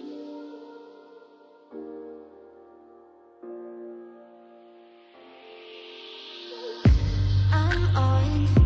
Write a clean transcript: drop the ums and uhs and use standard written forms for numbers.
I'm on